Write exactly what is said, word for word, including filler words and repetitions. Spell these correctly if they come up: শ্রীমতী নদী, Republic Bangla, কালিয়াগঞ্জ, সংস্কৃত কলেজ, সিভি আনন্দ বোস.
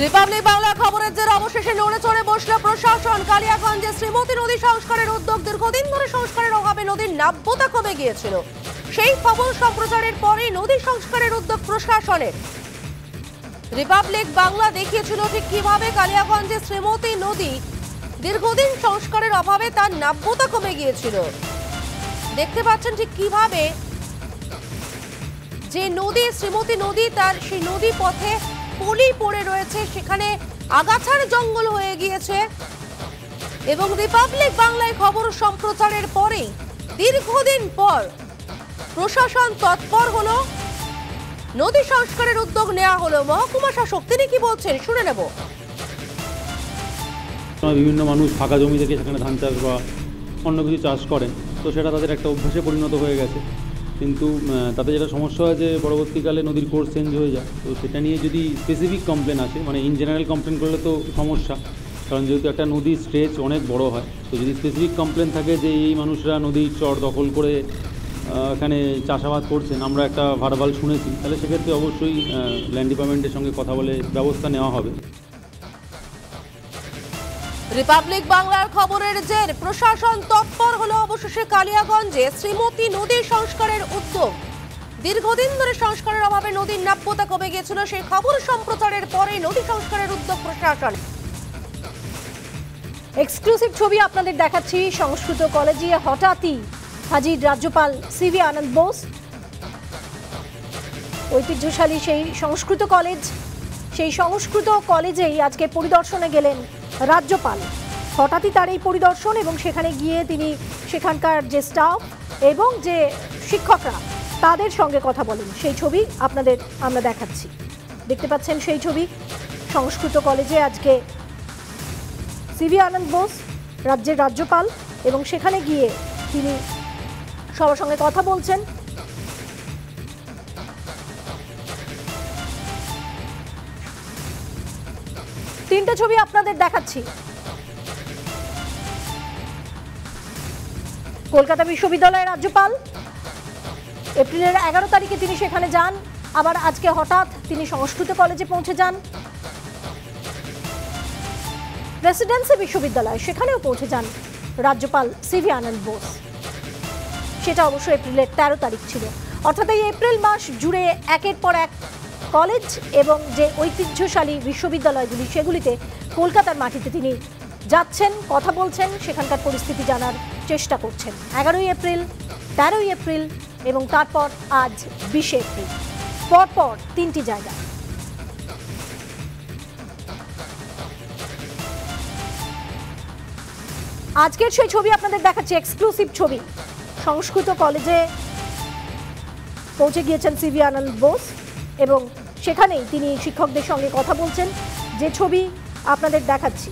Republic Bangla खबरेर जेर अवशेषे लड़े चढ़े बसलो प्रशासन। कालियागंजे श्रीमती नदी संस्कारेर उद्योग। दीर्घदिन धरे संस्कारेर अभावे नदीर नाब्यता कमे गियेछिल। सेई खबर सम्प्रचारेर परेई नदी संस्कारेर उद्योग प्रशासनेर। रिपब्लिक बांगला देखियेछिल ठीक किभाबे कालियागंजे श्रीमती नदी दीर्घदिन संस्कारेर अभावे तार नाब्यता कमे गियेछिल। देखते पाच्छेन ठीक किभाबे जे नदी श्रीमती नदी तार सेई नदी पथे পলি পড়ে রয়েছে, সেখানে আগাছার জঙ্গল হয়ে গিয়েছে। এবং রিপাবলিক বাংলায় খবর সম্প্রচারের পরে দীর্ঘদিন পর প্রশাসন তৎপর হলো, নদী সংস্কারের উদ্যোগ নেওয়া হলো। মহকুমা শাসক তিনি কি বলছেন শুনে নেব। বিভিন্ন মানুষ ফাঁকা জমি থেকে সেখানে ধান চাষ বা অন্য কিছু চাষ করেন, তো সেটা তাদের একটা অভ্যাসে পরিণত হয়ে গেছে। কিন্তু তাতে যেটা সমস্যা হয় যে পরবর্তীকালে নদীর কোর্স চেঞ্জ হয়ে যায়, তো সেটা নিয়ে যদি স্পেসিফিক কমপ্লেন আসে, মানে ইন জেনারেল কমপ্লেন করলে তো সমস্যা, কারণ যেহেতু একটা নদীর স্ট্রেচ অনেক বড় হয়, তো যদি স্পেসিফিক কমপ্লেন থাকে যে এই মানুষরা নদীর চর দখল করে এখানে চাষাবাদ করছেন, আমরা একটা ভার্বাল শুনেছি, তাহলে সেক্ষেত্রে অবশ্যই ল্যান্ড ডিপার্টমেন্টের সঙ্গে কথা বলে ব্যবস্থা নেওয়া হবে। रिपब्लिक बांगलार खबरेर जेर प्रशासन तत्पर हलो। अवशेषे कालियागंजे श्रीमती नदी संस्कारेर उद्योग। दीर्घदिन धरे संस्कारेर अभावे नदीर नाब्यता कमे गियेछिल। सेई खबर सम्प्रचारेर परेई नदी संस्कारेर उद्योग प्रशासन। एक्सक्लूसिव छवि आपनादेर देखाच्छि। संस्कृत कलेजे हठात्ई हाजिर राज्यपाल সিভি আনন্দ বোস। ऐतिह्यशाली सेई संस्कृत कलेज, सेई संस्कृत कलेजेई आजके परिदर्शने गेलेन राज्यपाल। हठात् तार এই পরিদর্শন এবং সেখানে গিয়ে তিনি সেখানকার যে স্টাফ এবং যে শিক্ষকরা তাদের সঙ্গে কথা বলেন, সেই ছবি আপনাদের আমরা দেখাচ্ছি। দেখতে পাচ্ছেন সেই ছবি। সংস্কৃত কলেজে আজকে সিভি আনন্দ বোস রাজ্যের রাজ্যপাল এবং সেখানে গিয়ে তিনি সবার সঙ্গে কথা বলছেন। তিনটা ছবি আপনাদের দেখাচ্ছি। কলকাতা বিশ্ববিদ্যালয়ের রাজ্যপাল এপ্রিলের এগারো তারিখে তিনি সেখানে যান, আবার আজকে হঠাৎ তিনি সংস্কৃত কলেজে পৌঁছে যান। প্রেসিডেন্সি বিশ্ববিদ্যালয় সেখানেও পৌঁছে যান রাজ্যপাল সিভি আনন্দ বোস। সেটা অবশ্য এপ্রিলের তেরো তারিখ ছিল। অর্থাৎ এই এপ্রিল মাস জুড়ে একের পর এক কলেজ এবং যে ঐতিহ্যশালী বিশ্ববিদ্যালয়গুলি সেগুলিতে কলকাতার মাটিতে তিনি যাচ্ছেন, কথা বলছেন, সেখানকার পরিস্থিতি জানার চেষ্টা করছেন। এগারোই এপ্রিল, তেরোই এপ্রিল এবং তারপর আজ বিশে এপ্রিল, পরপর তিনটি জায়গায়। আজকের সেই ছবি আপনাদের দেখাচ্ছি, এক্সক্লুসিভ ছবি। সংস্কৃত কলেজে পৌঁছে গিয়েছেন সিভি আনন্দ বোস এবং সেখানেই তিনি শিক্ষকদের সঙ্গে কথা বলছেন, যে ছবি আপনাদের দেখাচ্ছি।